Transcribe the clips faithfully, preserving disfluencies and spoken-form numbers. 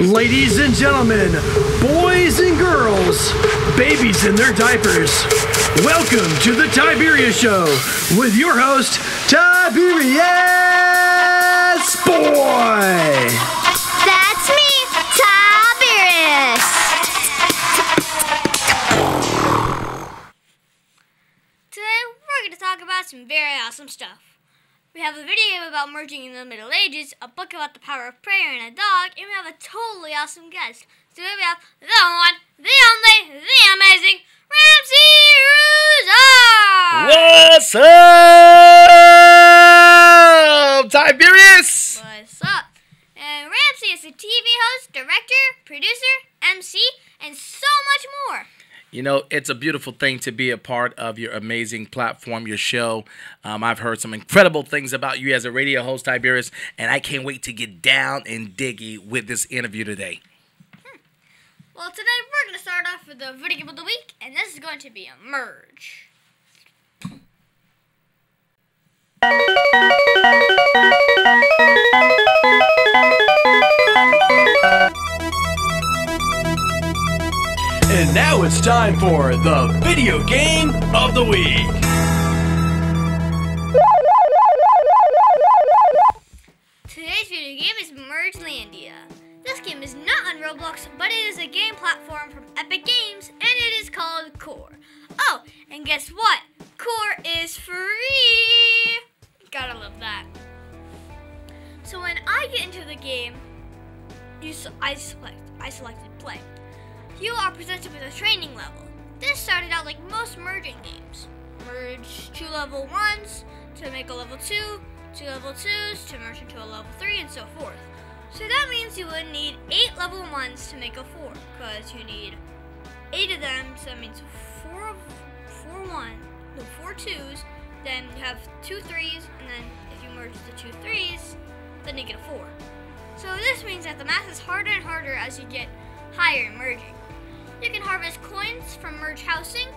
Ladies and gentlemen, boys and girls, babies in their diapers, welcome to The Tiberius Show with your host, Tiberius Boyd. That's me, Tiberius. Today, we're going to talk about some very awesome stuff. We have a video game about merging in the Middle Ages, a book about the power of prayer and a dog, and we have a totally awesome guest. So we have the one, the only, the amazing Ramces Rouzard! What's up, Tiberius? What's up? And Ramsey is a T V host, director, producer, M C, and so much more. You know, it's a beautiful thing to be a part of your amazing platform, your show. Um, I've heard some incredible things about you as a radio host, Tiberius, and I can't wait to get down and diggy with this interview today. Hmm. Well, today we're going to start off with the video game of the week, and this is going to be a merge. And now it's time for the video game of the week. Today's video game is Mergelandia. This game is not on Roblox, but it is a game platform from Epic Games, and it is called Core. Oh, and guess what? Core is free! Gotta love that. So when I get into the game, you, I, select, I selected play. You are presented with a training level. This started out like most merging games. Merge two level ones to make a level two, two level twos to merge into a level three, and so forth. So that means you would need eight level ones to make a four, because you need eight of them, so that means four, four one, no, four twos, then you have two threes, and then if you merge the two threes, then you get a four. So this means that the math is harder and harder as you get higher in merging. You can harvest coins from merge housing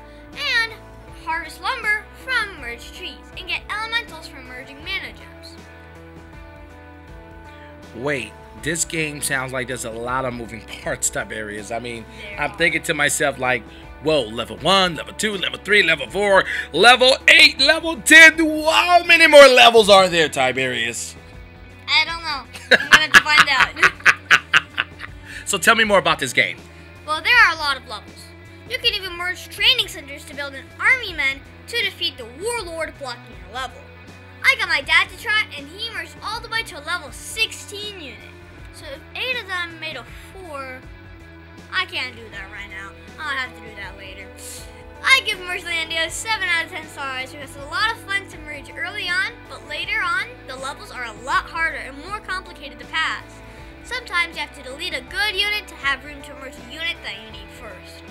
and harvest lumber from merge trees and get elementals from merging mana gems. Wait, this game sounds like there's a lot of moving parts type areas. I mean, there I'm are. thinking to myself like, whoa, level one, level two, level three, level four, level eight, level ten. How many more levels are there, Tiberius? I don't know. I'm going to find out. So tell me more about this game. Well, there are a lot of levels. You can even merge training centers to build an army of men to defeat the warlord blocking your level. I got my dad to try, and he merged all the way to a level sixteen unit. So if eight of them made a four, I can't do that right now. I'll have to do that later. I give Mergelandia seven out of ten stars because it's a lot of fun to merge early on, but later on, the levels are a lot harder and more complicated to pass. Sometimes you have to delete a good unit to have room to merge a unit that you need first.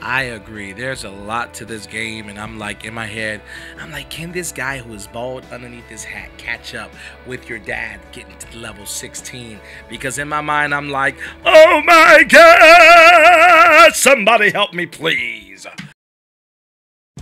I agree. There's a lot to this game, and I'm like, in my head, I'm like, can this guy who is bald underneath his hat catch up with your dad getting to level sixteen? Because in my mind, I'm like, oh my God, somebody help me, please.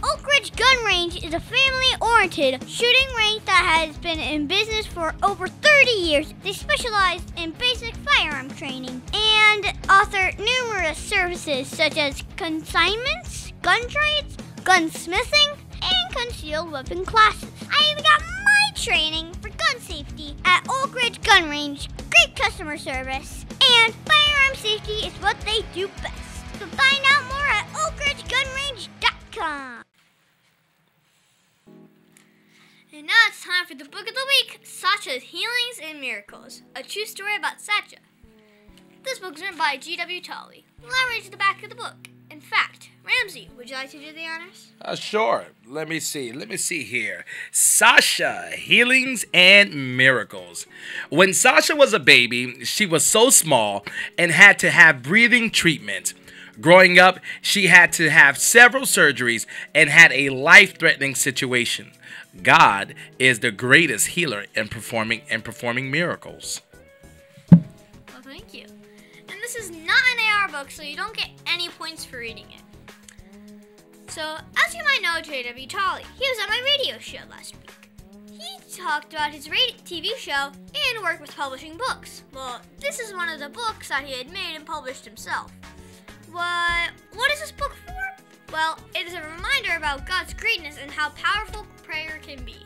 Oak Ridge Gun Range is a family-oriented shooting range that has been in business for over thirty years. They specialize in basic firearm training and offer numerous services such as consignments, gun trades, gunsmithing, and concealed weapon classes. I even got my training for gun safety at Oak Ridge Gun Range. Great customer service, and firearm safety is what they do best. So find out more at oak ridge gun range dot com. And now it's time for the book of the week, Sasha's Healings and Miracles, a true story about Sasha. This book is written by G W Tolley. I'll read you the back of the book. In fact, Ramsey, would you like to do the honors? Uh, sure. Let me see. Let me see here. Sasha, Healings and Miracles. When Sasha was a baby, she was so small and had to have breathing treatment. Growing up, she had to have several surgeries and had a life-threatening situation. God is the greatest healer in performing and performing miracles. Well, thank you. And this is not an A R book, so you don't get any points for reading it. So, as you might know, J W Tolley, he was on my radio show last week. He talked about his radio T V show and work with publishing books. Well, this is one of the books that he had made and published himself. What, what is this book for? Well, it is a reminder about God's greatness and how powerful prayer can be.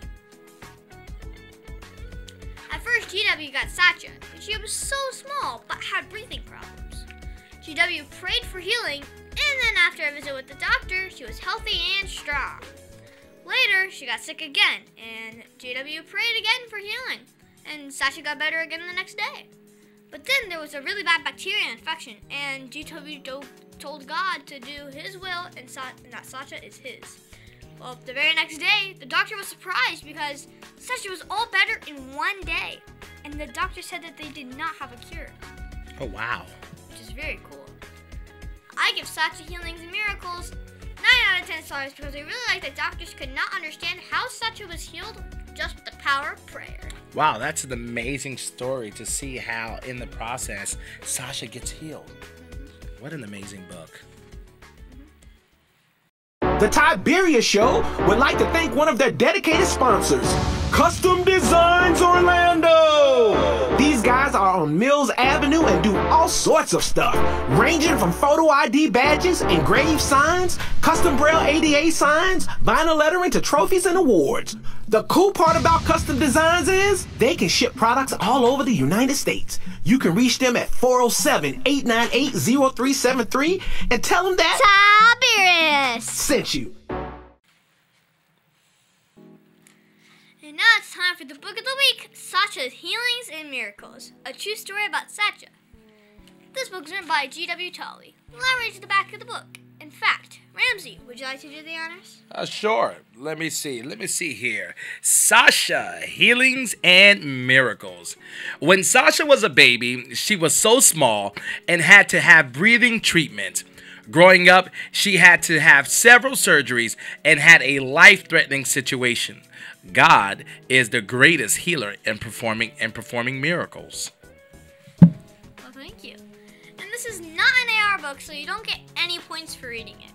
At first, G W got Sasha, but she was so small but had breathing problems. G W prayed for healing, and then after a visit with the doctor, she was healthy and strong. Later, she got sick again, and G W prayed again for healing, and Sasha got better again the next day. But then there was a really bad bacteria infection, and G W told God to do his will, and that Sasha is his. Well, the very next day, the doctor was surprised because Sasha was all better in one day. And the doctor said that they did not have a cure. Oh, wow. Which is very cool. I give Sasha's Healings and Miracles nine out of ten stars because I really like that doctors could not understand how Sasha was healed just with the power of prayer. Wow, that's an amazing story to see how, in the process, Sasha gets healed. Mm-hmm. What an amazing book. The Tiberius Show would like to thank one of their dedicated sponsors, Custom Designs Orlando. These guys are on Mills Avenue and do all sorts of stuff, ranging from photo I D badges, engraved signs, custom braille A D A signs, vinyl lettering to trophies and awards. The cool part about Custom Designs is they can ship products all over the United States. You can reach them at four oh seven, eight nine eight, oh three seven three and tell them that Tiberius sent you. And now it's time for the book of the week, Sasha's Healings and Miracles, a true story about Sasha. This book is written by G W Tolley. Let me read to the back of the book. In fact, Ramsey, would you like to do the honors? Uh, sure. Let me see. Let me see here. Sasha, Healings and Miracles. When Sasha was a baby, she was so small and had to have breathing treatment. Growing up, she had to have several surgeries and had a life-threatening situation. God is the greatest healer in performing and performing miracles. Well, thank you. And this is not an A R book, so you don't get any points for reading it.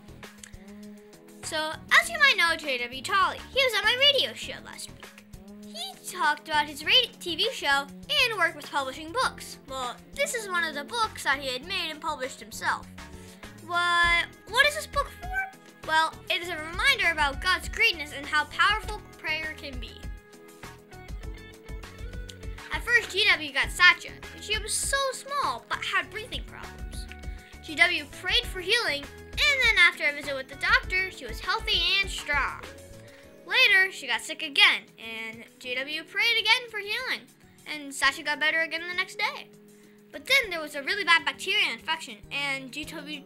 So, as you might know, J W Tolley, he was on my radio show last week. He talked about his radio T V show and work with publishing books. Well, this is one of the books that he had made and published himself. What, what is this book for? Well, it is a reminder about God's greatness and how powerful prayer can be. At first, G W got Sasha, but she was so small but had breathing problems. G W prayed for healing, and then after a visit with the doctor, she was healthy and strong. Later, she got sick again, and G W prayed again for healing, and Sasha got better again the next day. But then there was a really bad bacteria infection, and G W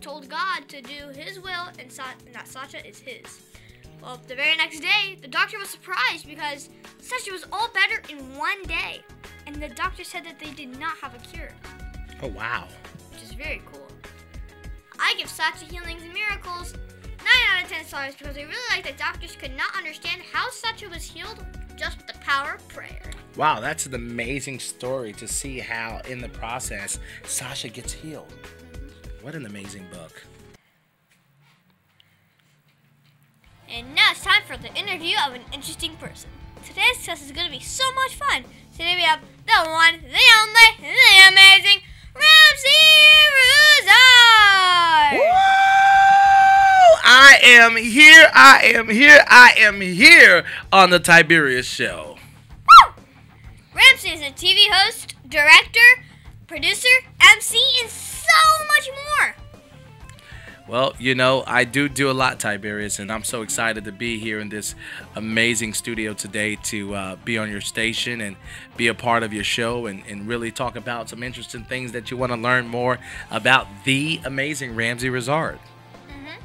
told God to do his will, and that Sasha is his. Well, the very next day, the doctor was surprised because Sasha was all better in one day. And the doctor said that they did not have a cure. Oh, wow. Which is very cool. I give Sasha Healings and Miracles nine out of ten stars because I really like that doctors could not understand how Sasha was healed just with the power of prayer. Wow, that's an amazing story to see how, in the process, Sasha gets healed. What an amazing book. And now it's time for the interview of an interesting person. Today's test is going to be so much fun. Today we have the one, the only, the amazing Ramces Rouzard! Woo! I am here, I am here, I am here on the Tiberius Show. Ramsey is a T V host, director, producer, M C, and so much more. Well, you know, I do do a lot, Tiberius, and I'm so excited to be here in this amazing studio today to uh, be on your station and be a part of your show and, and really talk about some interesting things that you want to learn more about the amazing Ramces Rouzard. Mm-hmm.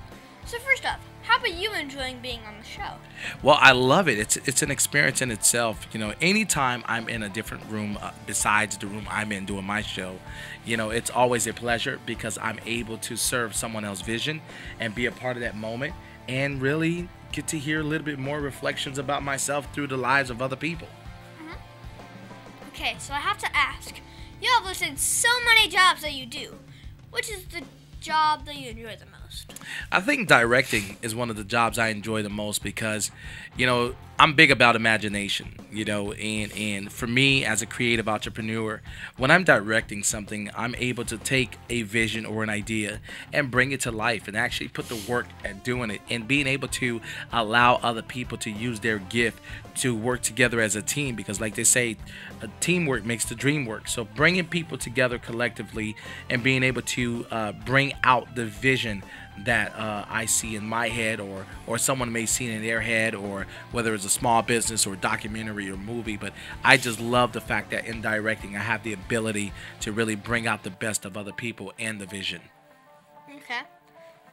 So first off, how about you enjoying being on the show? Well, I love it. It's it's an experience in itself. You know, anytime I'm in a different room uh, besides the room I'm in doing my show, you know, it's always a pleasure because I'm able to serve someone else's vision and be a part of that moment and really get to hear a little bit more reflections about myself through the lives of other people. Mm-hmm. Okay, so I have to ask, you have listed so many jobs that you do. Which is the job that you enjoy the most? I think directing is one of the jobs I enjoy the most because, you know, I'm big about imagination, you know, and, and for me as a creative entrepreneur, when I'm directing something, I'm able to take a vision or an idea and bring it to life and actually put the work at doing it and being able to allow other people to use their gift to work together as a team, because like they say, teamwork makes the dream work. So bringing people together collectively and being able to uh, bring out the vision that uh, I see in my head, or or someone may see in their head, or whether it's a small business or documentary or movie. But I just love the fact that in directing, I have the ability to really bring out the best of other people and the vision. Okay.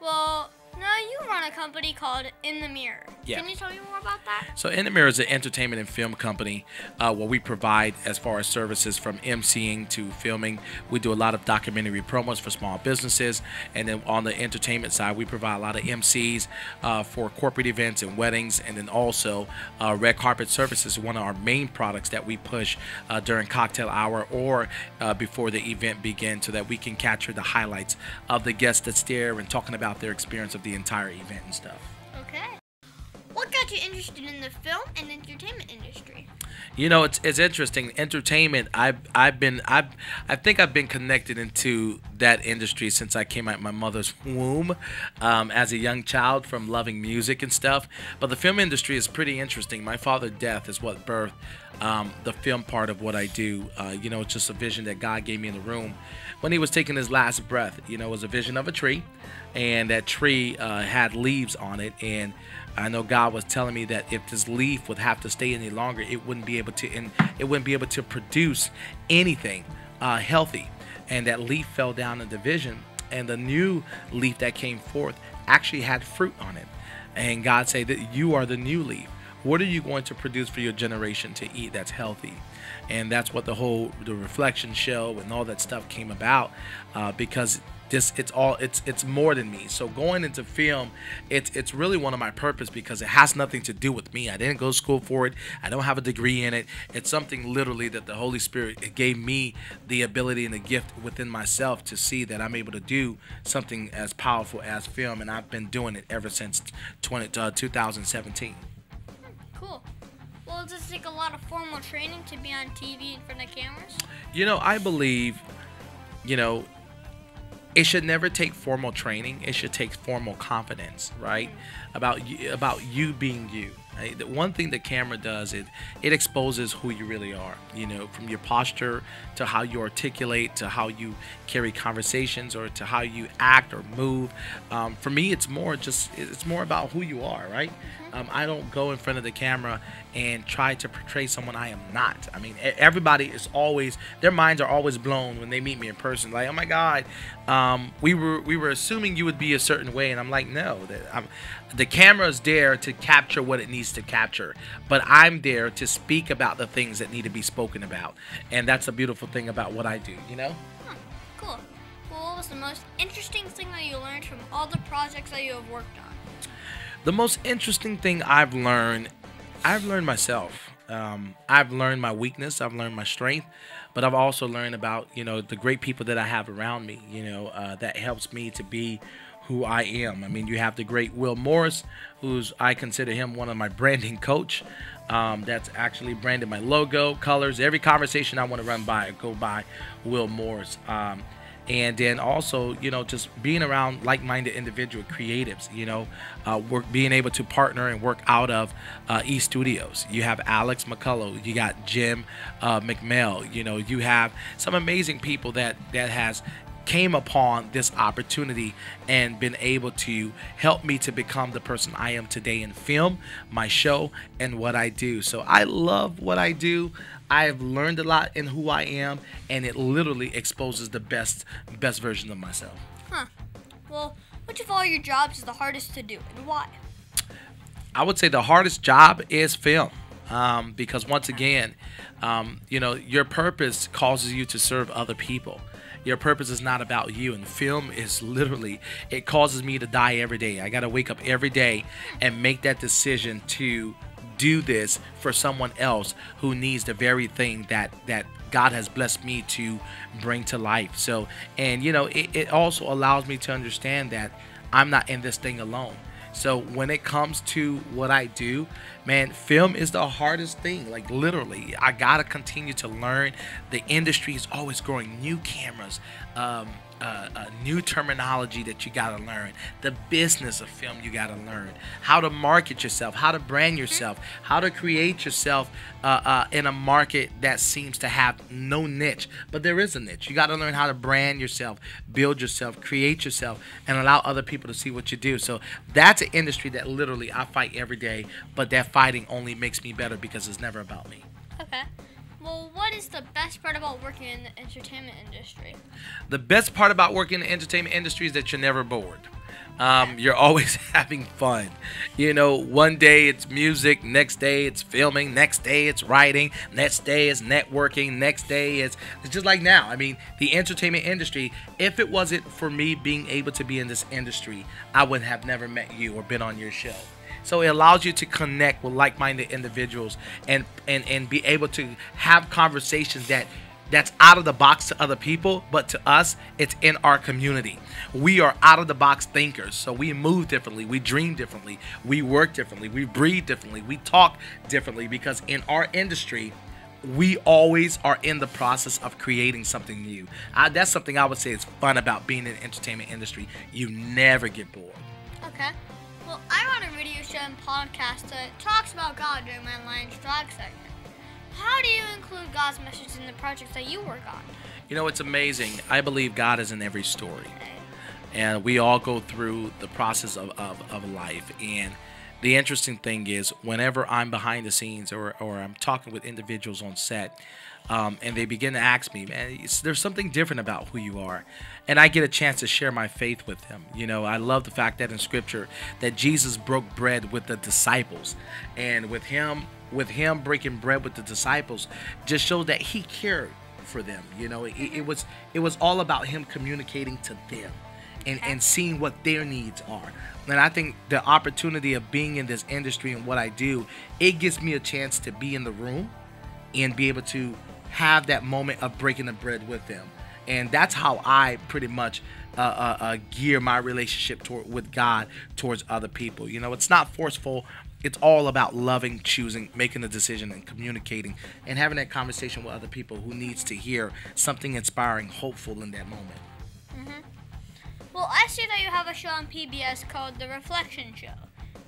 Well, now you run a company called In The Mirror. Yeah. Can you tell me more about that? So In The Mirror is an entertainment and film company uh, where we provide as far as services from emceeing to filming. We do a lot of documentary promos for small businesses. And then on the entertainment side, we provide a lot of M Cs uh, for corporate events and weddings. And then also uh, red carpet services, one of our main products that we push uh, during cocktail hour or uh, before the event begins, so that we can capture the highlights of the guests that's there and talking about their experience of the entire event and stuff. Okay. What got you interested in the film and entertainment industry? You know, it's it's interesting. Entertainment, I've I've been I've I think I've been connected into that industry since I came out of my mother's womb, um, as a young child, from loving music and stuff. But the film industry is pretty interesting. My father's death is what birthed um, the film part of what I do. Uh, you know, it's just a vision that God gave me in the room when he was taking his last breath. You know, it was a vision of a tree, and that tree uh, had leaves on it, and I know God was telling me that if this leaf would have to stay any longer, it wouldn't be able to, and it wouldn't be able to produce anything uh, healthy. And that leaf fell down in the vision, and the new leaf that came forth actually had fruit on it. And God said that you are the new leaf. What are you going to produce for your generation to eat that's healthy? And that's what the whole the Reflection Show and all that stuff came about, uh, because this it's all it's it's more than me. So going into film, it's it's really one of my purpose, because it has nothing to do with me. I didn't go to school for it. I don't have a degree in it. It's something literally that the Holy Spirit, it gave me the ability and the gift within myself to see that I'm able to do something as powerful as film, and I've been doing it ever since twenty, uh, twenty seventeen. Cool. Well, does it take a lot of formal training to be on T V in front of cameras? You know, I believe, you know, it should never take formal training. It should take formal confidence, right? About you, about you being you. Right? The one thing the camera does is it exposes who you really are. You know, from your posture to how you articulate, to how you carry conversations, or to how you act or move. Um, for me, it's more just it's more about who you are, right? Um, I don't go in front of the camera and try to portray someone I am not. I mean, everybody is always, their minds are always blown when they meet me in person. Like, oh my God, um, we were we were assuming you would be a certain way, and I'm like, no. That I'm, the camera's there to capture what it needs to capture, but I'm there to speak about the things that need to be spoken about, and that's a beautiful thing about what I do, you know? Huh, cool. Well, what was the most interesting thing that you learned from all the projects that you have worked on? The most interesting thing I've learned, I've learned myself. Um, I've learned my weakness. I've learned my strength. But I've also learned about, you know, the great people that I have around me, you know, uh, that helps me to be who I am. I mean, you have the great Will Morris, who's, I consider him one of my branding coach. Um, that's actually branded my logo, colors. Every conversation I want to run by, go by Will Morris. Um, And then also, you know, just being around like-minded individual creatives, you know, uh, work, being able to partner and work out of uh, E-Studios. You have Alex McCullough. You got Jim uh, McMill. You know, you have some amazing people that, that has came upon this opportunity and been able to help me to become the person I am today in film, my show, and what I do. So I love what I do. I've learned a lot in who I am, and it literally exposes the best best version of myself. Huh. Well, which of all your jobs is the hardest to do, and why? I would say the hardest job is film, um, because once again, um, you know, your purpose causes you to serve other people. Your purpose is not about you, and film is literally, it causes me to die every day. I got to wake up every day and make that decision to do this for someone else who needs the very thing that that God has blessed me to bring to life. So, and you know, it, it also allows me to understand that I'm not in this thing alone. So when it comes to what I do, man, film is the hardest thing. Like, literally, I gotta continue to learn. The industry is always growing. New cameras, um, uh, uh, new terminology that you gotta learn. The business of film you gotta learn. How to market yourself, how to brand yourself, how to create yourself uh, uh, in a market that seems to have no niche. But there is a niche. You gotta learn how to brand yourself, build yourself, create yourself, and allow other people to see what you do. So that's an industry that literally I fight every day, but that fighting only makes me better because it's never about me. Okay. Well, what is the best part about working in the entertainment industry? The best part about working in the entertainment industry is that you're never bored. Um, okay. You're always having fun. You know, one day it's music, next day it's filming, next day it's writing, next day it's networking, next day it's, it's just like now. I mean, the entertainment industry, if it wasn't for me being able to be in this industry, I would have never met you or been on your show. So it allows you to connect with like-minded individuals and, and, and be able to have conversations that that's out of the box to other people, but to us, it's in our community. We are out-of-the-box thinkers, so we move differently, we dream differently, we work differently, we breathe differently, we talk differently, because in our industry, we always are in the process of creating something new. I, that's something I would say is fun about being in the entertainment industry. You never get bored. Okay. Well, I'm on a radio show and podcast that talks about God during my Lion's Dog segment. How do you include God's message in the projects that you work on? You know, it's amazing. I believe God is in every story. And we all go through the process of, of, of life. And the interesting thing is, whenever I'm behind the scenes or, or I'm talking with individuals on set, um, and they begin to ask me, man, it's, there's something different about who you are. And I get a chance to share my faith with them. You know, I love the fact that in Scripture that Jesus broke bread with the disciples. And with him, with him breaking bread with the disciples just showed that he cared for them. You know, it, it, was, it was all about him communicating to them. And, and seeing what their needs are. And I think the opportunity of being in this industry and what I do, it gives me a chance to be in the room and be able to have that moment of breaking the bread with them. And that's how I pretty much uh, uh, uh, gear my relationship toward, with God towards other people. You know, it's not forceful. It's all about loving, choosing, making a decision, and communicating, and having that conversation with other people who needs to hear something inspiring, hopeful in that moment. Mm-hmm. Well, I see that you have a show on P B S called The Reflection Show.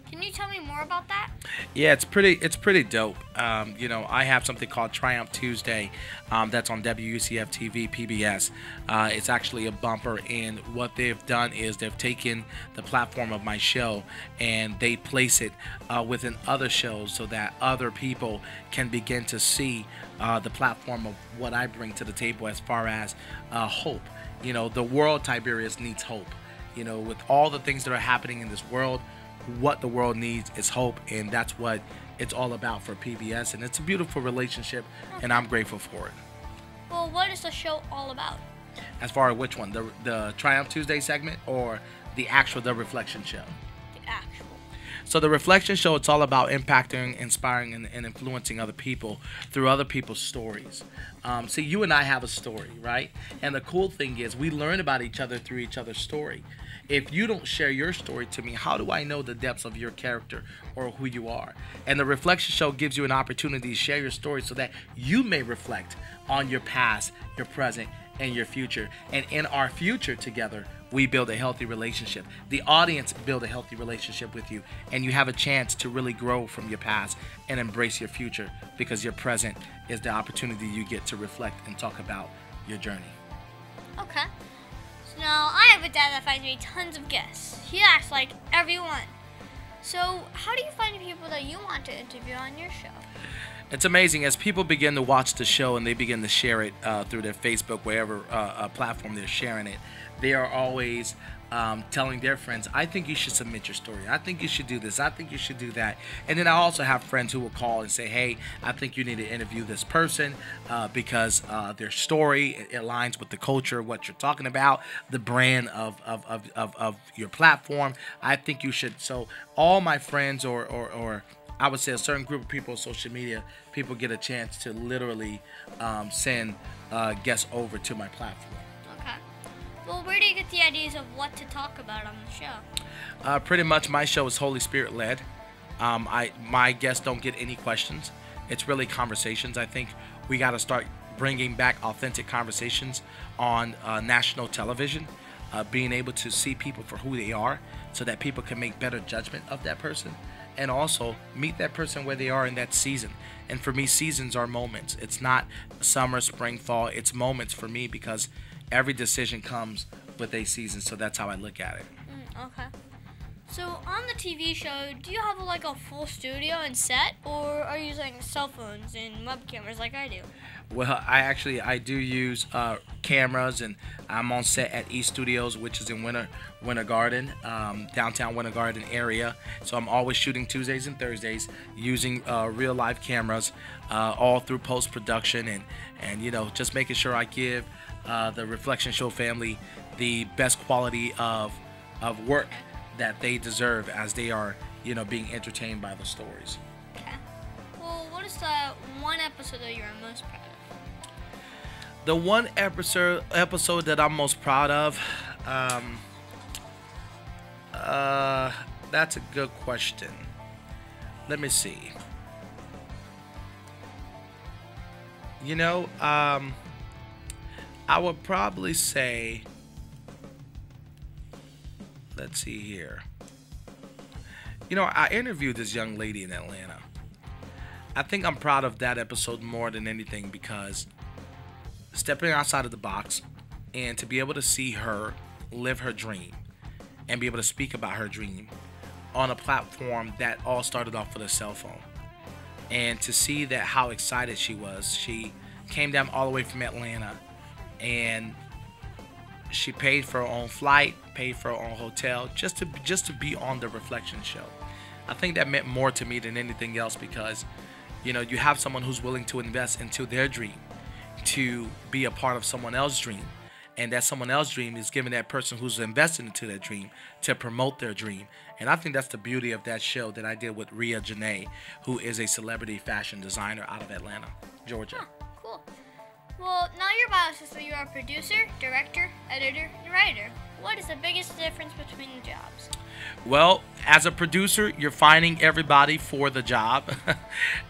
Can you tell me more about that? Yeah, it's pretty it's pretty dope. Um, you know, I have something called Triumph Tuesday um, that's on W U C F T V, P B S. Uh, it's actually a bumper, and what they've done is they've taken the platform of my show and they place it uh, within other shows so that other people can begin to see uh, the platform of what I bring to the table as far as uh, hope. You know, the world, Tiberius, needs hope. You know, with all the things that are happening in this world, what the world needs is hope, and that's what it's all about for P B S, and it's a beautiful relationship, and I'm grateful for it. Well, what is the show all about? As far as which one? The, the Triumph Tuesday segment or the actual The Reflection Show? The actual. So The Reflection Show, it's all about impacting, inspiring, and, and influencing other people through other people's stories. Um, see, you and I have a story, right? And the cool thing is we learn about each other through each other's story. If you don't share your story to me, how do I know the depths of your character or who you are? And The Reflection Show gives you an opportunity to share your story so that you may reflect on your past, your present, and your future. And in our future together, we build a healthy relationship. The audience build a healthy relationship with you, and you have a chance to really grow from your past and embrace your future, because your present is the opportunity you get to reflect and talk about your journey. Okay. So now I have a dad that finds me tons of guests. He acts like everyone. So how do you find people that you want to interview on your show? It's amazing. As people begin to watch the show and they begin to share it uh, through their Facebook, wherever uh, uh, platform they're sharing it, they are always um, telling their friends, I think you should submit your story. I think you should do this. I think you should do that. And then I also have friends who will call and say, hey, I think you need to interview this person uh, because uh, their story it aligns with the culture, what you're talking about, the brand of, of, of, of, of your platform. I think you should. So all my friends or, or, or I would say a certain group of people on social media, people get a chance to literally um, send uh, guests over to my platform. Well, where do you get the ideas of what to talk about on the show? Uh, pretty much my show is Holy Spirit led. Um, I my guests don't get any questions. It's really conversations. I think we got to start bringing back authentic conversations on uh, national television, uh, being able to see people for who they are so that people can make better judgment of that person and also meet that person where they are in that season. And for me, seasons are moments. It's not summer, spring, fall. It's moments for me because every decision comes with a season, so that's how I look at it. Mm, okay. So on the T V show, do you have like a full studio and set, or are you using cell phones and web cameras like I do? Well, I actually, I do use uh, cameras, and I'm on set at E-Studios, which is in Winter, Winter Garden, um, downtown Winter Garden area. So I'm always shooting Tuesdays and Thursdays using uh, real live cameras, uh, all through post-production, and, and you know, just making sure I give uh, the Reflection Show family the best quality of, of work that they deserve as they are, you know, being entertained by the stories. Okay. Well, what is the one episode that you're most proud of? The one episode episode that I'm most proud of? Um, uh, that's a good question. Let me see. You know, um, I would probably say... Let's see here. You know, I interviewed this young lady in Atlanta. I think I'm proud of that episode more than anything because stepping outside of the box and to be able to see her live her dream and be able to speak about her dream on a platform that all started off with a cell phone. And to see that how excited she was. She came down all the way from Atlanta and she paid for her own flight, paid for her own hotel, just to just to be on the Reflection Show. I think that meant more to me than anything else because, you know, you have someone who's willing to invest into their dream to be a part of someone else's dream, and that someone else's dream is giving that person who's invested into their dream to promote their dream. And I think that's the beauty of that show that I did with Rhea Janae, who is a celebrity fashion designer out of Atlanta, Georgia. Huh, cool. Well, now you're biased, so you are a producer, director, editor, and writer. What is the biggest difference between the jobs? Well, as a producer, you're finding everybody for the job.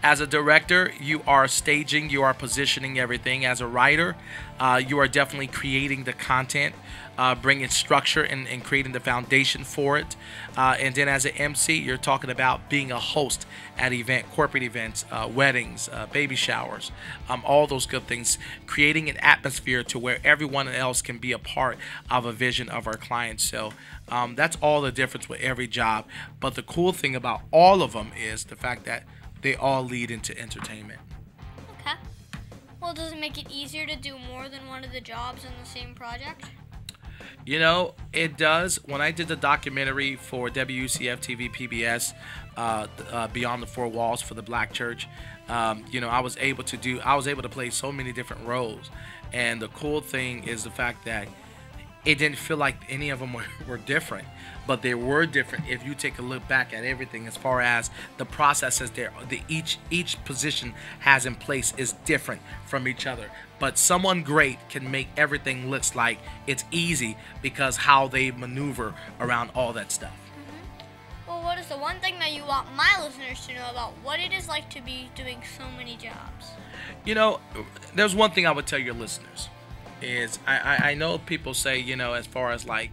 As a director, you are staging, you are positioning everything. As a writer, uh, you are definitely creating the content, uh, bringing structure and, and creating the foundation for it. Uh, and then as an M C, you're talking about being a host at event, corporate events, uh, weddings, uh, baby showers, um, all those good things, creating an atmosphere to where everyone else can be a part of a vision of our clients. So um, that's all the difference with every job. But the cool thing about all of them is the fact that they all lead into entertainment. Okay. Well, does it make it easier to do more than one of the jobs on the same project? You know, it does. When I did the documentary for W U C F T V P B S, uh, uh, Beyond the Four Walls for the Black Church, um, you know, I was able to do, I was able to play so many different roles. And the cool thing is the fact that it didn't feel like any of them were, were different, but they were different. If you take a look back at everything, as far as the processes there, the each each position has in place is different from each other. But someone great can make everything looks like it's easy because how they maneuver around all that stuff. Mm-hmm. Well, what is the one thing that you want my listeners to know about what it is like to be doing so many jobs? You know, there's one thing I would tell your listeners. Is I, I know people say, you know, as far as like,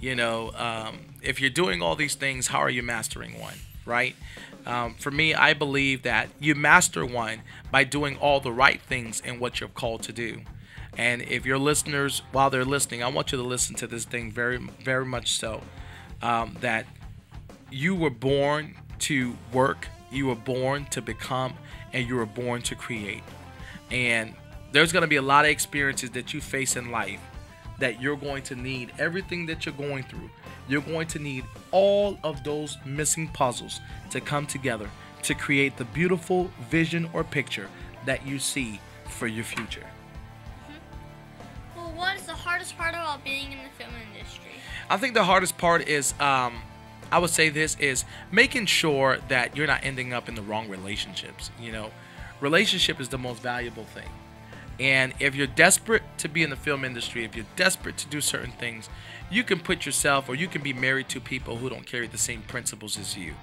you know, um, if you're doing all these things, how are you mastering one, right? Um, for me, I believe that you master one by doing all the right things in what you're called to do. And if your listeners, while they're listening, I want you to listen to this thing very, very much so, um, that you were born to work, you were born to become, and you were born to create. And there's going to be a lot of experiences that you face in life that you're going to need. Everything that you're going through, you're going to need all of those missing puzzles to come together to create the beautiful vision or picture that you see for your future. Mm-hmm. Well, what is the hardest part about being in the film industry? I think the hardest part is, um, I would say this, is making sure that you're not ending up in the wrong relationships. You know, relationship is the most valuable thing. And if you're desperate to be in the film industry, if you're desperate to do certain things, you can put yourself, or you can be married to people who don't carry the same principles as you.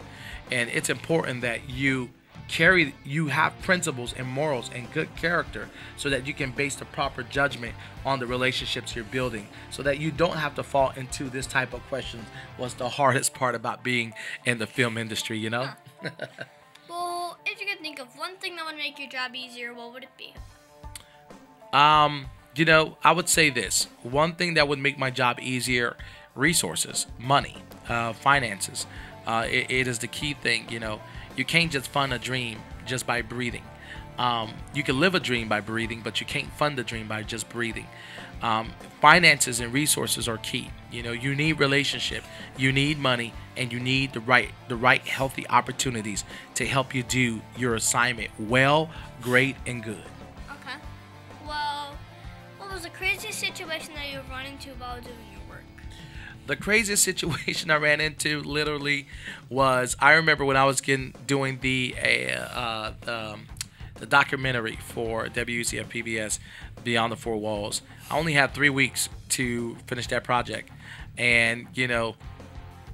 And it's important that you carry, you have principles and morals and good character, so that you can base the proper judgment on the relationships you're building, so that you don't have to fall into this type of questions. What's the hardest part about being in the film industry, you know? Huh. Well, if you could think of one thing that would make your job easier, what would it be? Um, you know, I would say this. One thing that would make my job easier: resources, money, uh, finances. Uh, it, it is the key thing, you know. You can't just fund a dream just by breathing. Um, you can live a dream by breathing, but you can't fund a dream by just breathing. Um, finances and resources are key. You know, you need relationship, you need money, and you need the right, the right healthy opportunities to help you do your assignment well, great, and good. The craziest situation that you've run into while doing your work? The craziest situation I ran into literally was, I remember when I was getting doing the uh, uh, um, the documentary for W U C F P B S, Beyond the Four Walls. I only had three weeks to finish that project, and you know,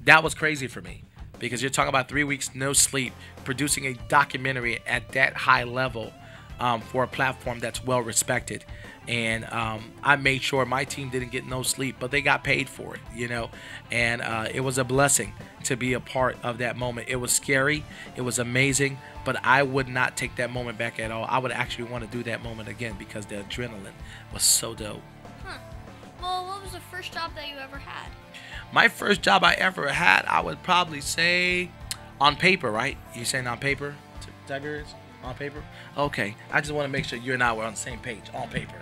that was crazy for me, because you're talking about three weeks no sleep, producing a documentary at that high level um, for a platform that's well respected. And um, I made sure my team didn't get no sleep, but they got paid for it, you know. And uh, it was a blessing to be a part of that moment. It was scary, it was amazing, but I would not take that moment back at all. I would actually want to do that moment again, because the adrenaline was so dope. Huh. Well, what was the first job that you ever had? My first job I ever had, I would probably say on paper, right? You saying on paper, Tigers? On paper? Okay. I just want to make sure you and I were on the same page. On paper.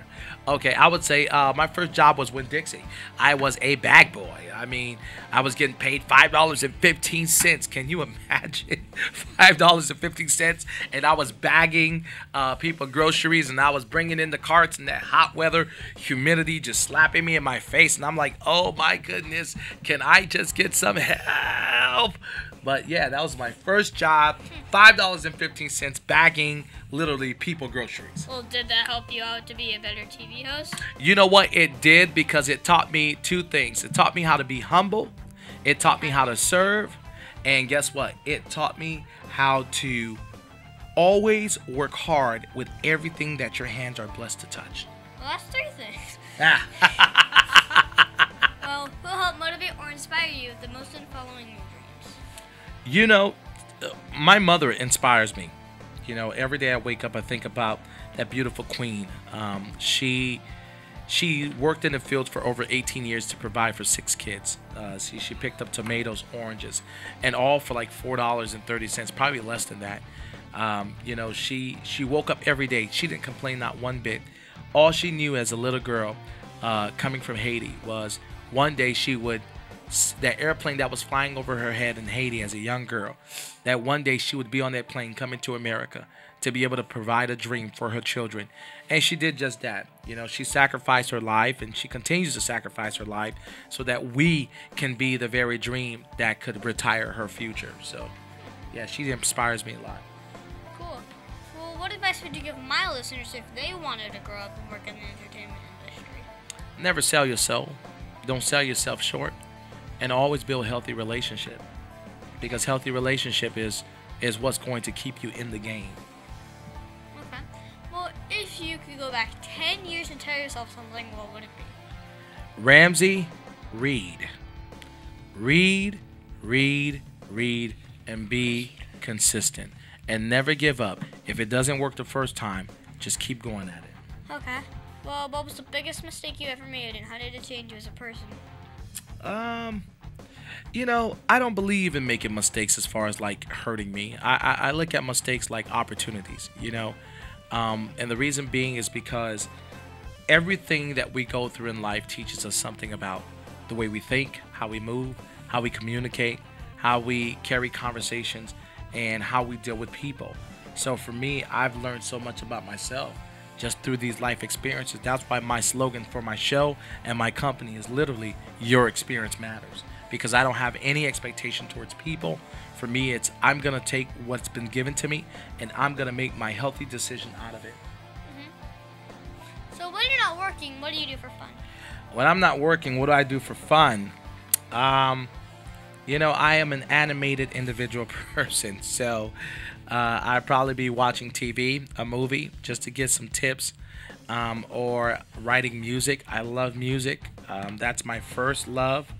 Okay. I would say uh, my first job was Winn-Dixie. I was a bag boy. I mean, I was getting paid five dollars and fifteen cents. Can you imagine? five dollars and fifteen cents. And I was bagging uh, people groceries, and I was bringing in the carts in that hot weather, humidity just slapping me in my face. And I'm like, oh my goodness, can I just get some help? But yeah, that was my first job, five dollars and fifteen cents, bagging literally people groceries. Well, did that help you out to be a better T V host? You know what? It did, because it taught me two things. It taught me how to be humble. It taught me how to serve. And guess what? It taught me how to always work hard with everything that your hands are blessed to touch. Well, that's three things. Ah. Well, who helped motivate or inspire you the most in following you? You know, my mother inspires me. You know, every day I wake up, I think about that beautiful queen. Um, she she worked in the fields for over eighteen years to provide for six kids. Uh, she, she picked up tomatoes, oranges, and all for like four dollars and thirty cents, probably less than that. Um, you know, she, she woke up every day. She didn't complain, not one bit. All she knew as a little girl uh, coming from Haiti was one day she would... that airplane that was flying over her head in Haiti as a young girl, that one day she would be on that plane coming to America to be able to provide a dream for her children. And she did just that. You know, she sacrificed her life, and she continues to sacrifice her life so that we can be the very dream that could retire her future. So, yeah, she inspires me a lot. Cool. Well, what advice would you give my listeners if they wanted to grow up and work in the entertainment industry? Never sell your soul. Don't sell yourself short. And always build a healthy relationship, because healthy relationship is is what's going to keep you in the game. Okay. Well, if you could go back ten years and tell yourself something, what would it be? Ramsey, read. Read, read, read, and be consistent. And never give up. If it doesn't work the first time, just keep going at it. Okay. Well, what was the biggest mistake you ever made, and how did it change you as a person? Um, you know, I don't believe in making mistakes as far as like hurting me. I, I, I look at mistakes like opportunities, you know, um, and the reason being is because everything that we go through in life teaches us something about the way we think, how we move, how we communicate, how we carry conversations, and how we deal with people. So for me, I've learned so much about myself just through these life experiences. That's why my slogan for my show and my company is literally, your experience matters, because I don't have any expectation towards people. For me, it's I'm gonna take what's been given to me, and I'm gonna make my healthy decision out of it. Mm-hmm. when you're not working, what do you do for fun? When I'm not working, what do I do for fun? Um, you know, I am an animated individual person, so uh, I'd probably be watching T V, a movie, just to get some tips, um, or writing music. I love music. Um, that's my first love.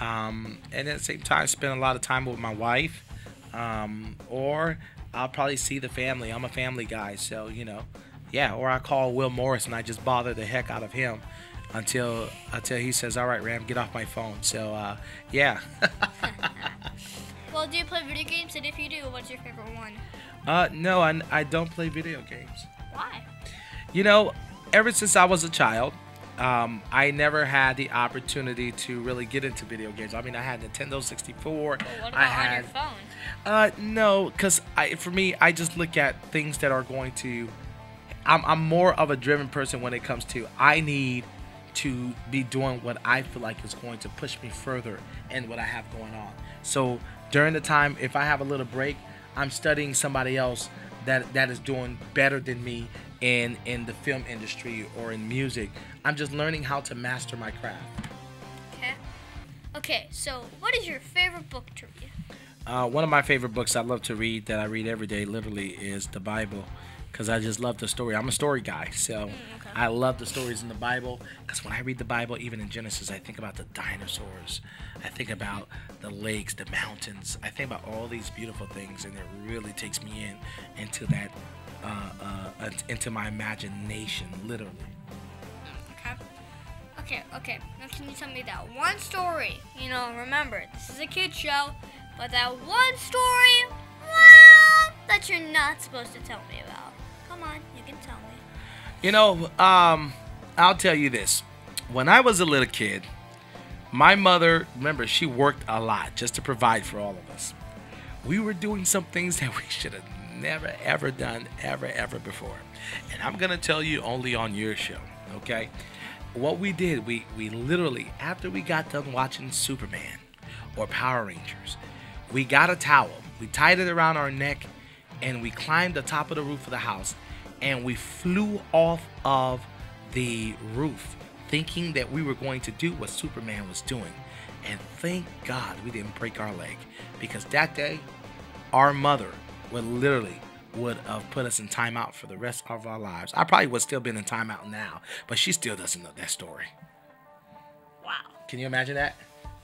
Um, and at the same time, I spend a lot of time with my wife, um, or I'll probably see the family. I'm a family guy, so, you know, yeah, or I call Will Morris and I just bother the heck out of him. Until until he says, all right, Ram, get off my phone. So, uh, yeah. Well, do you play video games? And if you do, what's your favorite one? Uh, no, I, I don't play video games. Why? You know, ever since I was a child, um, I never had the opportunity to really get into video games. I mean, I had Nintendo sixty-four. Well, what about I had, on your phone? Uh, no, because I, for me, I just look at things that are going to... I'm, I'm more of a driven person when it comes to I need... to be doing what I feel like is going to push me further in what I have going on. So during the time, if I have a little break, I'm studying somebody else that that is doing better than me in in the film industry or in music. I'm just learning how to master my craft. Okay. Okay, so what is your favorite book to read? Uh, one of my favorite books I love to read that I read every day literally is the Bible, because I just love the story. I'm a story guy, so... Mm. I love the stories in the Bible, because when I read the Bible, even in Genesis, I think about the dinosaurs. I think about the lakes, the mountains. I think about all these beautiful things, and it really takes me in into that, uh, uh, into my imagination, literally. Okay. Okay, okay. Now can you tell me that one story? You know, remember, this is a kid's show, but that one story, well, that you're not supposed to tell me about. Come on, you can tell me. You know, um, I'll tell you this. When I was a little kid, my mother, remember, she worked a lot just to provide for all of us. We were doing some things that we should have never, ever done, ever, ever before. And I'm going to tell you only on your show, okay? What we did, we, we literally, after we got done watching Superman or Power Rangers, we got a towel, we tied it around our neck, and we climbed the top of the roof of the house. And we flew off of the roof thinking that we were going to do what Superman was doing. And thank God we didn't break our leg, because that day our mother would literally would have put us in timeout for the rest of our lives. I probably would still been in timeout now, but she still doesn't know that story. Wow. Can you imagine that?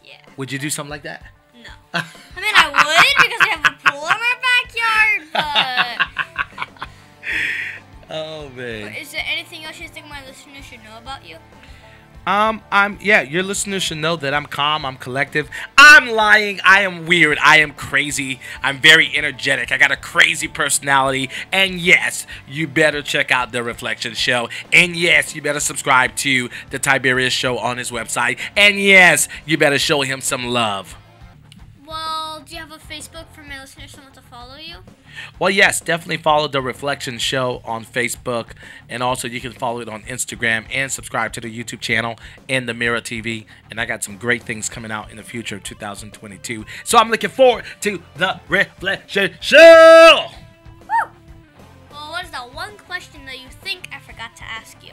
Yeah. Would you do something like that? No. I mean, I would, because we have a pool in our backyard, but... Oh, man. Is there anything else you think my listeners should know about you? Um, I'm, yeah, your listeners should know that I'm calm, I'm collective, I'm lying, I am weird, I am crazy, I'm very energetic, I got a crazy personality, and yes, you better check out The Reflection Show, and yes, you better subscribe to The Tiberius Show on his website, and yes, you better show him some love. Well, do you have a Facebook for my listeners who want to follow you? Well, yes, definitely follow The Reflection Show on Facebook, and also you can follow it on Instagram and subscribe to the YouTube channel In The Mirror T V, and I got some great things coming out in the future of two thousand twenty-two, so I'm looking forward to The Reflection Show! Woo! Well, what is that one question that you think I forgot to ask you?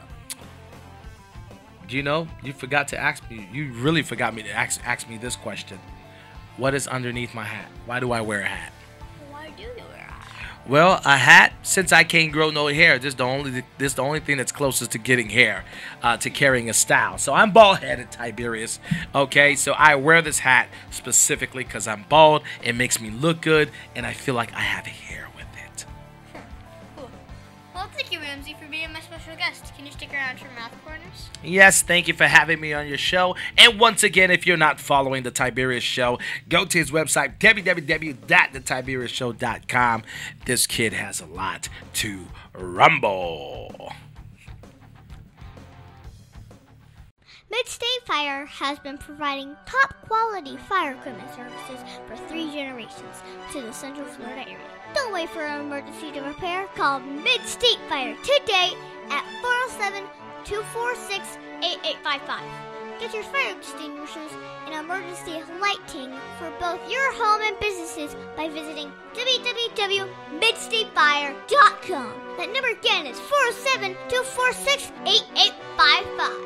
Do you know, you forgot to ask me, you really forgot me to ask, ask me this question. What is underneath my hat? Why do I wear a hat? Why do you wear a hat? Well, a hat, since I can't grow no hair, this is the only, this is the only thing that's closest to getting hair, uh, to carrying a style. So I'm bald-headed, Tiberius, okay? So I wear this hat specifically because I'm bald. It makes me look good, and I feel like I have hair with it. Sure. Cool. Well, thank you, Ramsey, for being my special guest. Can you stick around for mouth corners? Yes, thank you for having me on your show. And once again, if you're not following The Tiberius Show, go to his website, w w w dot the tiberius show dot com. This kid has a lot to rumble. Midstate Fire has been providing top-quality fire equipment services for three generations to the Central Florida area. Don't wait for an emergency to repair. Call Midstate Fire today at four oh seven, two four six, eight eight five five. Get your fire extinguishers and emergency lighting for both your home and businesses by visiting w w w dot midstate fire dot com. song. That number again is four oh seven, two four six, eight eight five five.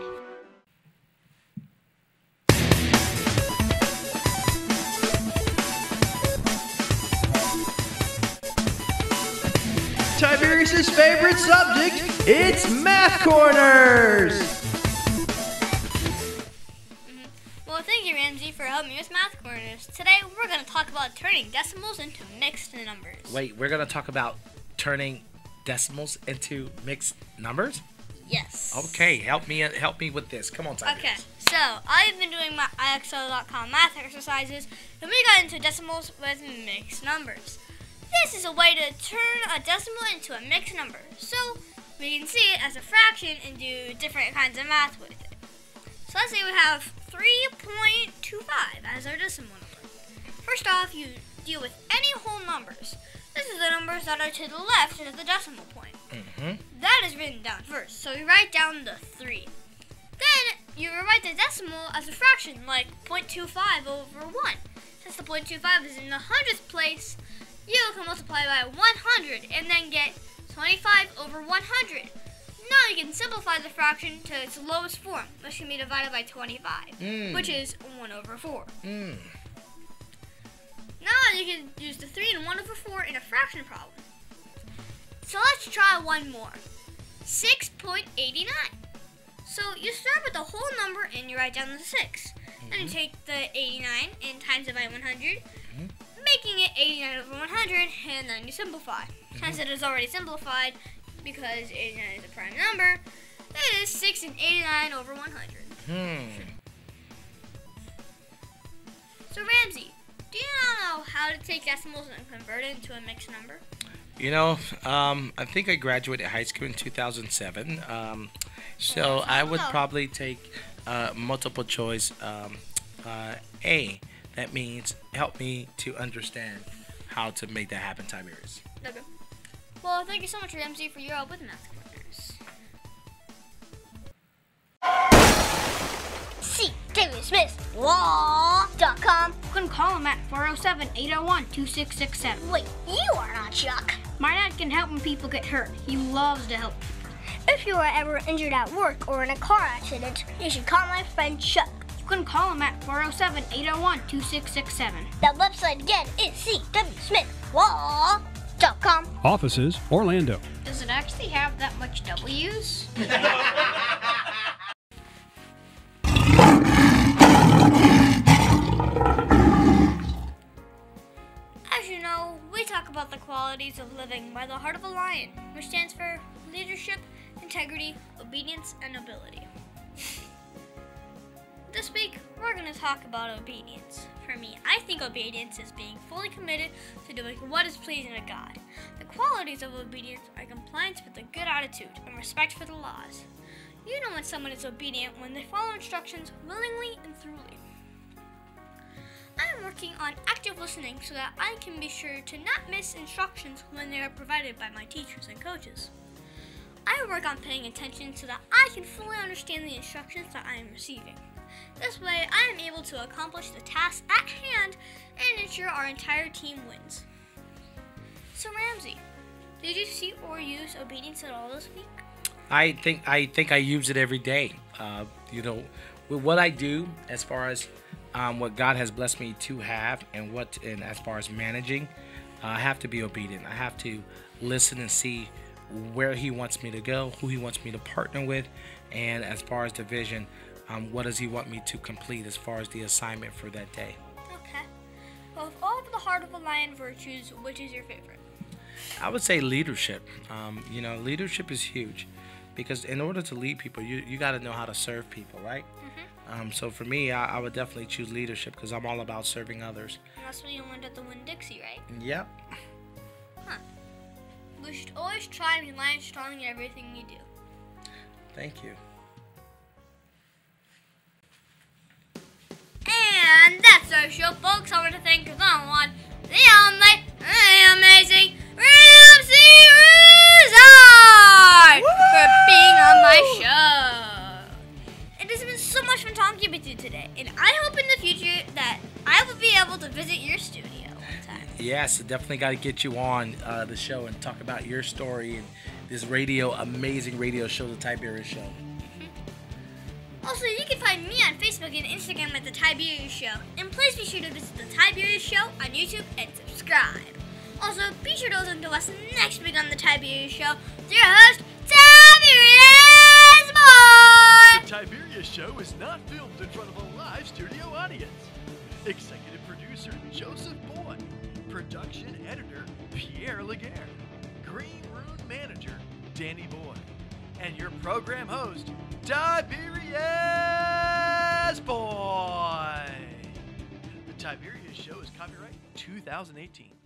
Tiberius's favorite subject, it's Math Corners! Mm-hmm. Well, thank you, Ramsey, for helping me with Math Corners. Today, we're going to talk about turning decimals into mixed numbers. Wait, we're going to talk about turning decimals into mixed numbers? Yes. Okay, help me help me with this. Come on, Tiberius. Okay, so I've been doing my I X L dot com math exercises, and we got into decimals with mixed numbers. This is a way to turn a decimal into a mixed number, so we can see it as a fraction and do different kinds of math with it. So let's say we have three point two five as our decimal number. First off, you deal with any whole numbers. This is the numbers that are to the left of the decimal point. Mm-hmm. That is written down first, so you write down the three. Then you write the decimal as a fraction, like zero point two five over one. Since the zero point two five is in the hundredth place, you can multiply by one hundred and then get twenty-five over one hundred. Now you can simplify the fraction to its lowest form, which can be divided by twenty-five, mm. which is one over four. Mm. Now you can use the three and one over four in a fraction problem. So let's try one more. six point eight nine. So you start with the whole number and you write down the six. Mm-hmm. Then you take the eighty-nine and times it by one hundred. Mm-hmm. Making it eighty-nine over one hundred, and then you simplify. Since it is already simplified, because eighty-nine is a prime number, it is six and eighty-nine over one hundred. Hmm. So Ramsey, do you know how to take decimals and convert it into a mixed number? You know, um, I think I graduated high school in two thousand seven, um, so oh, I would low. probably take uh, multiple choice um, uh, A. That means help me to understand how to make that happen, Tiberius. Okay. Well, thank you so much, Ramsey, for your help with Math Corners. C W. Smith Law dot com. You can call him at four oh seven, eight oh one, two six six seven. Wait, you are not Chuck. My dad can help when people get hurt. He loves to help people. If you are ever injured at work or in a car accident, you should call my friend Chuck. You can call him at four oh seven, eight oh one, two six six seven. That website again is C W Smith Law dot com. Offices, Orlando. Does it actually have that much W's? As you know, we talk about the qualities of living by the heart of a lion, which stands for leadership, integrity, obedience, and ability. This week, we're going to talk about obedience. For me, I think obedience is being fully committed to doing what is pleasing to God. The qualities of obedience are compliance with a good attitude and respect for the laws. You know when someone is obedient when they follow instructions willingly and thoroughly. I am working on active listening so that I can be sure to not miss instructions when they are provided by my teachers and coaches. I work on paying attention so that I can fully understand the instructions that I am receiving. This way, I am able to accomplish the task at hand and ensure our entire team wins. So Ramsey, did you see or use obedience at all this week? I think I think I use it every day. Uh, you know, with what I do as far as um, what God has blessed me to have, and what and as far as managing, uh, I have to be obedient. I have to listen and see where He wants me to go, who He wants me to partner with, and as far as the vision. Um, what does He want me to complete as far as the assignment for that day? Okay. Well, of all of the heart of a lion virtues, which is your favorite? I would say leadership. Um, you know, leadership is huge because in order to lead people, you, you got to know how to serve people, right? Mm-hmm. Um, so for me, I, I would definitely choose leadership because I'm all about serving others. And that's what you learned at the Winn-Dixie, right? Yep. Huh. We should always try and be lion strong in everything you do. Thank you. And that's our show, folks. I want to thank the one, the only, the amazing Ramces Rouzard for being on my show. It has been so much fun talking with you today, and I hope in the future that I will be able to visit your studio one time. Yes, So definitely got to get you on uh, the show and talk about your story and this radio, amazing radio show, The Tiberius Show. Mm-hmm. Also, you can find me on Facebook and Instagram at The Tiberius Show. And please be sure to visit The Tiberius Show on YouTube and subscribe. Also, be sure to listen to us next week on The Tiberius Show with your host, Tiberius Moore! The Tiberius Show is not filmed in front of a live studio audience. Executive producer, Joseph Boyd. Production editor, Pierre Laguerre. Green Room manager, Danny Boyd. And your program host, Tiberius Boyd. The Tiberius Show is copyright twenty eighteen.